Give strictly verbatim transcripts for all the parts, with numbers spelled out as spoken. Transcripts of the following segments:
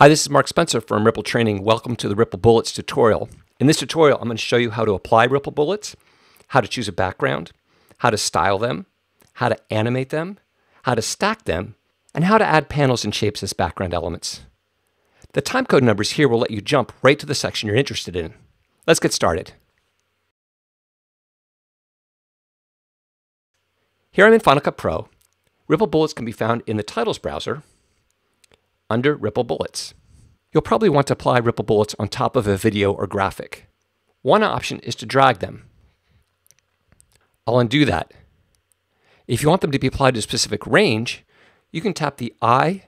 Hi, this is Mark Spencer from Ripple Training. Welcome to the Ripple Bullets tutorial. In this tutorial, I'm going to show you how to apply Ripple Bullets, how to choose a background, how to style them, how to animate them, how to stack them, and how to add panels and shapes as background elements. The timecode numbers here will let you jump right to the section you're interested in. Let's get started. Here I'm in Final Cut Pro. Ripple Bullets can be found in the Titles browser, under Ripple Bullets. You'll probably want to apply Ripple Bullets on top of a video or graphic. One option is to drag them. I'll undo that. If you want them to be applied to a specific range, you can tap the I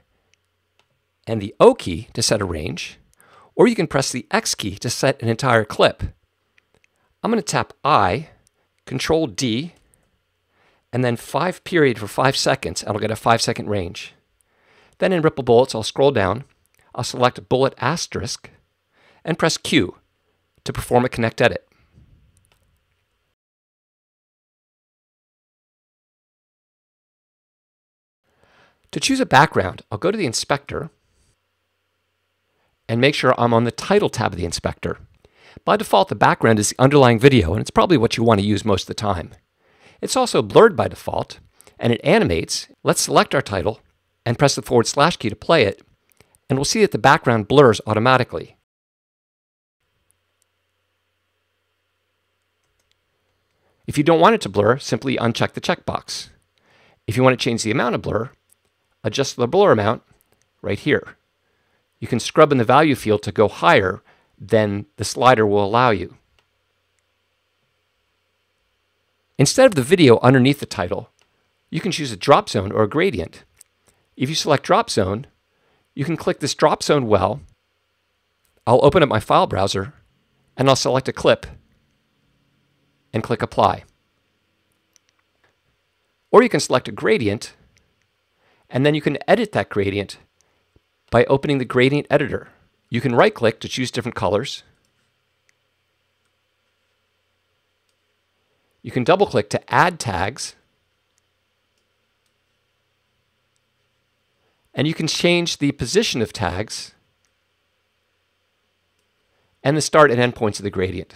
and the O key to set a range, or you can press the X key to set an entire clip. I'm going to tap I, Control D, and then five period for five seconds, and I'll get a five second range. Then in Ripple Bullets, I'll scroll down, I'll select Bullet Asterisk, and press Q to perform a connect edit. To choose a background, I'll go to the inspector and make sure I'm on the title tab of the inspector. By default, the background is the underlying video, and it's probably what you want to use most of the time. It's also blurred by default, and it animates. Let's select our title and press the forward slash key to play it, and we'll see that the background blurs automatically. If you don't want it to blur, simply uncheck the checkbox. If you want to change the amount of blur, adjust the blur amount right here. You can scrub in the value field to go higher than the slider will allow you. Instead of the video underneath the title, you can choose a drop zone or a gradient. If you select Drop Zone, you can click this Drop Zone well. I'll open up my file browser, and I'll select a clip and click Apply. Or you can select a gradient, and then you can edit that gradient by opening the Gradient Editor. You can right-click to choose different colors. You can double-click to add tags. And you can change the position of tags and the start and end points of the gradient.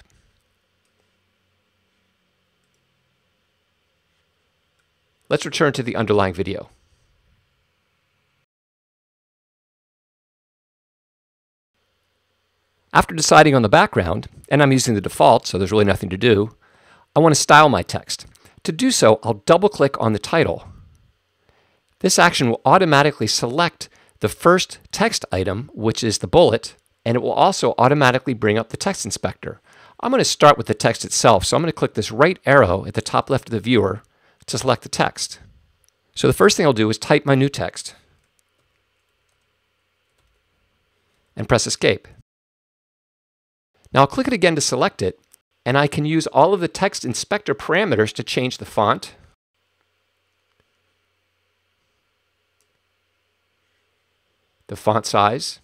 Let's return to the underlying video. After deciding on the background, and I'm using the default, so there's really nothing to do, I want to style my text. To do so, I'll double-click on the title. This action will automatically select the first text item, which is the bullet, and it will also automatically bring up the text inspector. I'm going to start with the text itself, so I'm going to click this right arrow at the top left of the viewer to select the text. So the first thing I'll do is type my new text and press Escape. Now I'll click it again to select it, and I can use all of the text inspector parameters to change the font, the font size,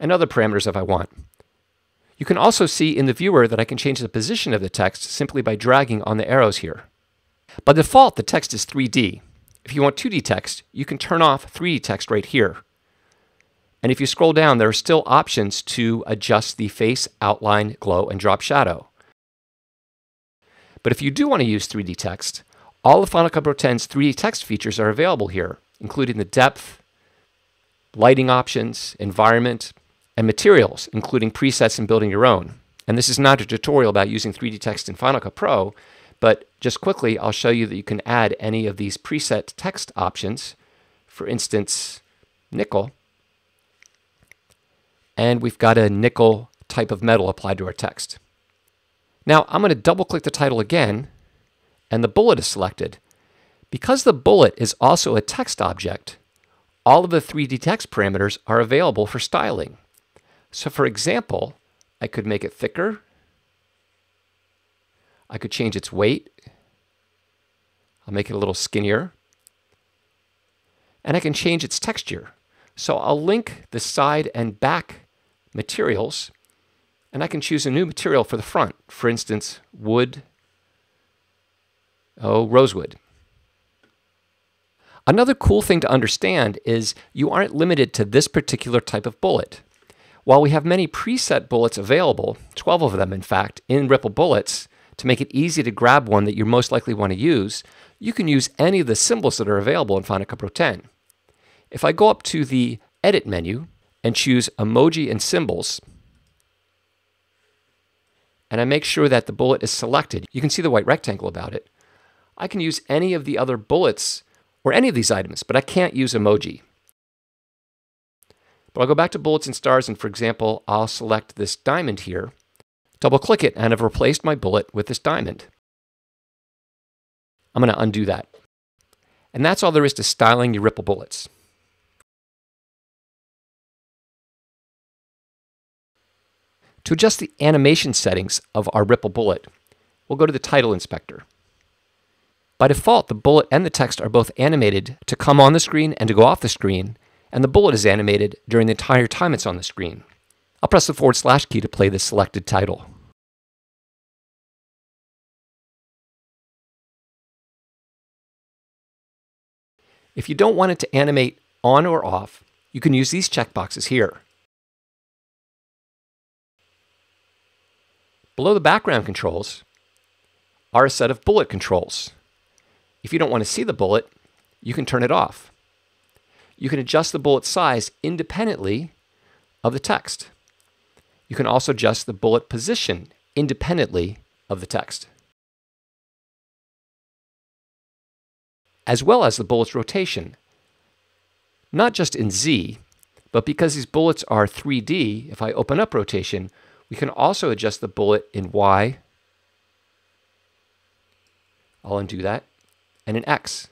and other parameters if I want. You can also see in the viewer that I can change the position of the text simply by dragging on the arrows here. By default, the text is three D. If you want two D text, you can turn off three D text right here. And if you scroll down, there are still options to adjust the face, outline, glow, and drop shadow. But if you do want to use three D text, all of Final Cut Pro X's three D text features are available here, including the depth, lighting options, environment, and materials, including presets and building your own. And this is not a tutorial about using three D text in Final Cut Pro, but just quickly, I'll show you that you can add any of these preset text options, for instance, nickel. And we've got a nickel type of metal applied to our text. Now, I'm going to double-click the title again, and the bullet is selected. Because the bullet is also a text object, all of the three D text parameters are available for styling. So for example, I could make it thicker. I could change its weight. I'll make it a little skinnier. And I can change its texture. So I'll link the side and back materials, and I can choose a new material for the front. For instance, wood, oh, rosewood. Another cool thing to understand is you aren't limited to this particular type of bullet. While we have many preset bullets available, twelve of them in fact, in Ripple Bullets, to make it easy to grab one that you most likely want to use, you can use any of the symbols that are available in Final Cut Pro ten. If I go up to the Edit menu and choose Emoji and Symbols, and I make sure that the bullet is selected, you can see the white rectangle about it, I can use any of the other bullets or any of these items, but I can't use emoji. But I'll go back to bullets and stars, and for example, I'll select this diamond here, double click it, and I've replaced my bullet with this diamond. I'm going to undo that. And that's all there is to styling your Ripple Bullets. To adjust the animation settings of our Ripple Bullet, we'll go to the Title Inspector. By default, the bullet and the text are both animated to come on the screen and to go off the screen, and the bullet is animated during the entire time it's on the screen. I'll press the forward slash key to play the selected title. If you don't want it to animate on or off, you can use these checkboxes here. Below the background controls are a set of bullet controls. If you don't want to see the bullet, you can turn it off. You can adjust the bullet size independently of the text. You can also adjust the bullet position independently of the text, as well as the bullet's rotation. Not just in Z, but because these bullets are three D, if I open up rotation, we can also adjust the bullet in Y. I'll undo that. And in X.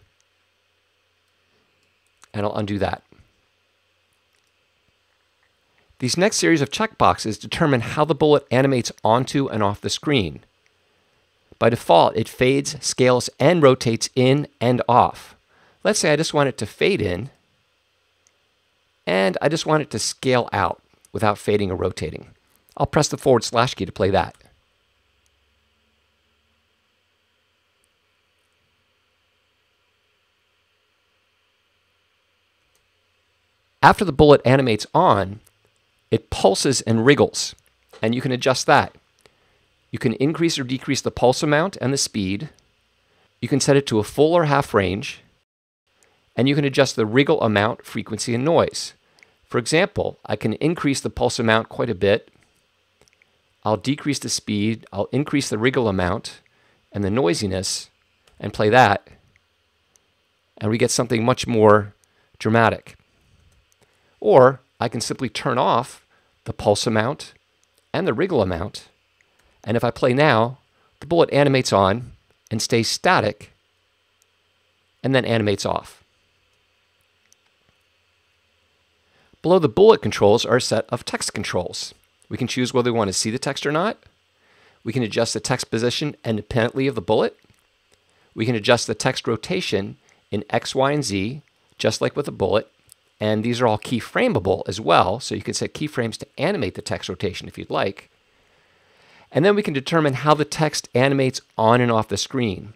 And I'll undo that. These next series of checkboxes determine how the bullet animates onto and off the screen. By default, it fades, scales, and rotates in and off. Let's say I just want it to fade in, and I just want it to scale out without fading or rotating. I'll press the forward slash key to play that. After the bullet animates on, it pulses and wriggles, and you can adjust that. You can increase or decrease the pulse amount and the speed. You can set it to a full or half range, and you can adjust the wriggle amount, frequency, and noise. For example, I can increase the pulse amount quite a bit. I'll decrease the speed, I'll increase the wriggle amount and the noisiness, and play that, and we get something much more dramatic. Or I can simply turn off the pulse amount and the wriggle amount, and if I play now, the bullet animates on and stays static, and then animates off. Below the bullet controls are a set of text controls. We can choose whether we want to see the text or not. We can adjust the text position independently of the bullet. We can adjust the text rotation in X, Y, and Z, just like with the bullet. And these are all keyframeable as well, so you can set keyframes to animate the text rotation if you'd like. And then we can determine how the text animates on and off the screen.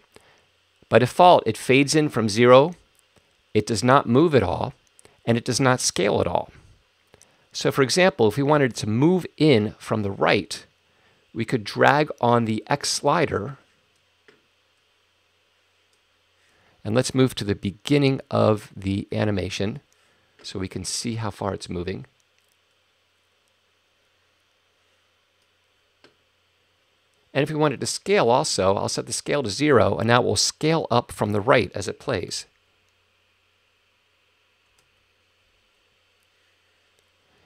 By default, it fades in from zero, it does not move at all, and it does not scale at all. So for example, if we wanted to move in from the right, we could drag on the X slider, and let's move to the beginning of the animation, so we can see how far it's moving. And if we want it to scale also, I'll set the scale to zero, and now it will scale up from the right as it plays.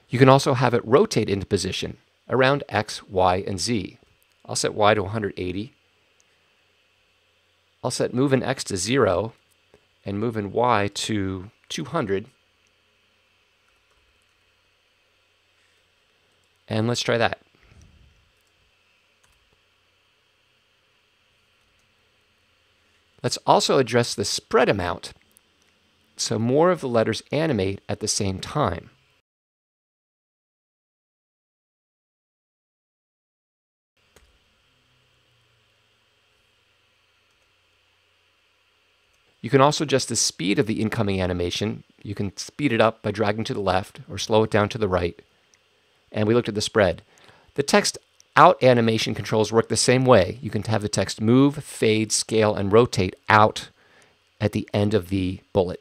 You can also have it rotate into position around X, Y, and Z. I'll set Y to one hundred eighty. I'll set move in X to zero, and move in Y to two hundred. And let's try that. Let's also address the spread amount, so more of the letters animate at the same time. You can also adjust the speed of the incoming animation. You can speed it up by dragging to the left or slow it down to the right. And we looked at the spread. The text out animation controls work the same way. You can have the text move, fade, scale, and rotate out at the end of the bullet.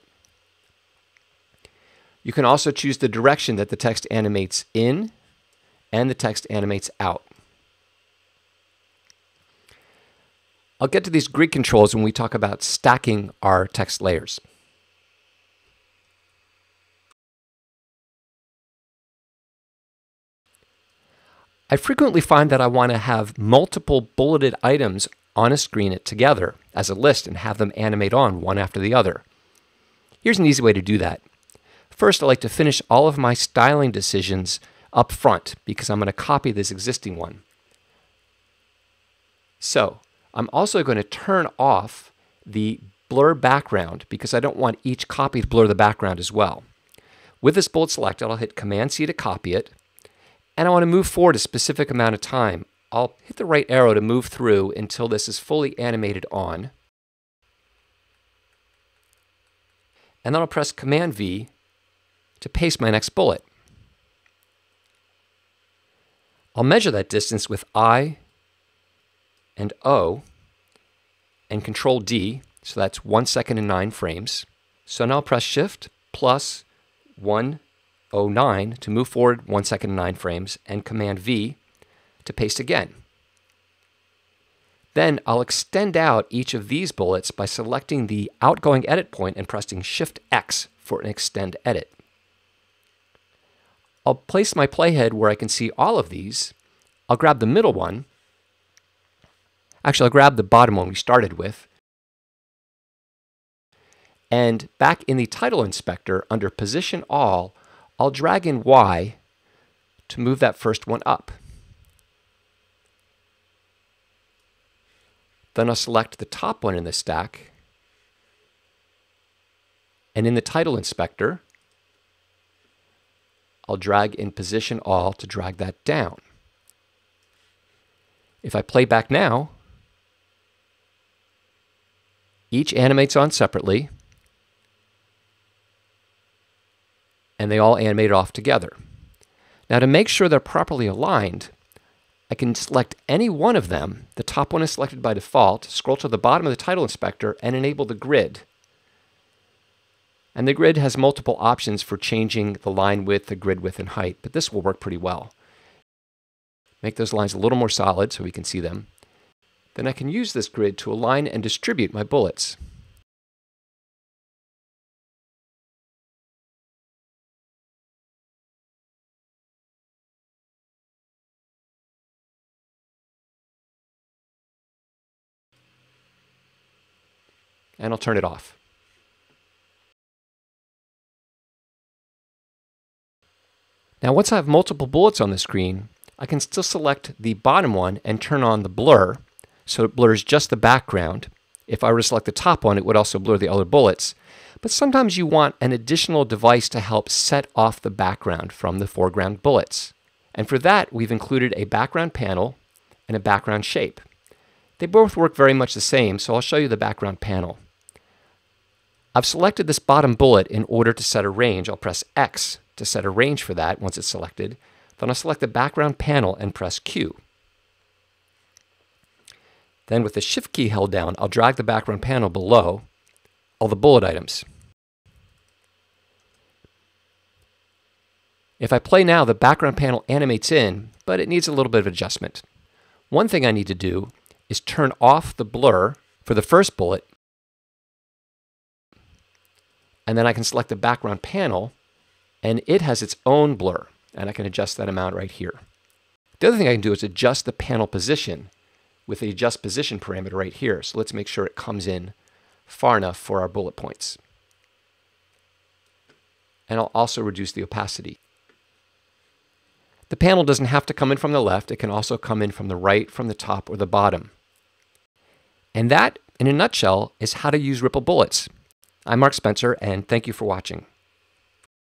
You can also choose the direction that the text animates in and the text animates out. I'll get to these grid controls when we talk about stacking our text layers. I frequently find that I want to have multiple bulleted items on a screen together as a list and have them animate on one after the other. Here's an easy way to do that. First, I like to finish all of my styling decisions up front because I'm going to copy this existing one. So I'm also going to turn off the blur background because I don't want each copy to blur the background as well. With this bullet selected, I'll hit Command C to copy it, and I want to move forward a specific amount of time. I'll hit the right arrow to move through until this is fully animated on, and then I'll press Command V to paste my next bullet. I'll measure that distance with I and O and Control D, so that's one second and nine frames. So now I'll press Shift plus one oh nine to move forward one second and nine frames and Command V to paste again. Then I'll extend out each of these bullets by selecting the outgoing edit point and pressing Shift X for an extend edit. I'll place my playhead where I can see all of these. I'll grab the middle one. Actually, I'll grab the bottom one we started with. And back in the title inspector, under Position All, I'll drag in Y to move that first one up. Then I'll select the top one in the stack. And in the title inspector, I'll drag in Position All to drag that down. If I play back now, each animates on separately, and they all animate off together. Now, to make sure they're properly aligned, I can select any one of them. The top one is selected by default, scroll to the bottom of the title inspector, and enable the grid. And the grid has multiple options for changing the line width, the grid width, and height, but this will work pretty well. Make those lines a little more solid so we can see them. Then I can use this grid to align and distribute my bullets. And I'll turn it off. Now, once I have multiple bullets on the screen, I can still select the bottom one and turn on the blur, so it blurs just the background. If I were to select the top one, it would also blur the other bullets. But sometimes you want an additional device to help set off the background from the foreground bullets. And for that, we've included a background panel and a background shape. They both work very much the same, so I'll show you the background panel. I've selected this bottom bullet in order to set a range. I'll press X to set a range for that once it's selected. Then I'll select the background panel and press Q. Then with the Shift key held down, I'll drag the background panel below all the bullet items. If I play now, the background panel animates in, but it needs a little bit of adjustment. One thing I need to do is turn off the blur for the first bullet, and then I can select the background panel, and it has its own blur, and I can adjust that amount right here. The other thing I can do is adjust the panel position with the adjust position parameter right here. So let's make sure it comes in far enough for our bullet points. And I'll also reduce the opacity. The panel doesn't have to come in from the left. It can also come in from the right, from the top, or the bottom. And that, in a nutshell, is how to use Ripple Bullets. I'm Mark Spencer, and thank you for watching.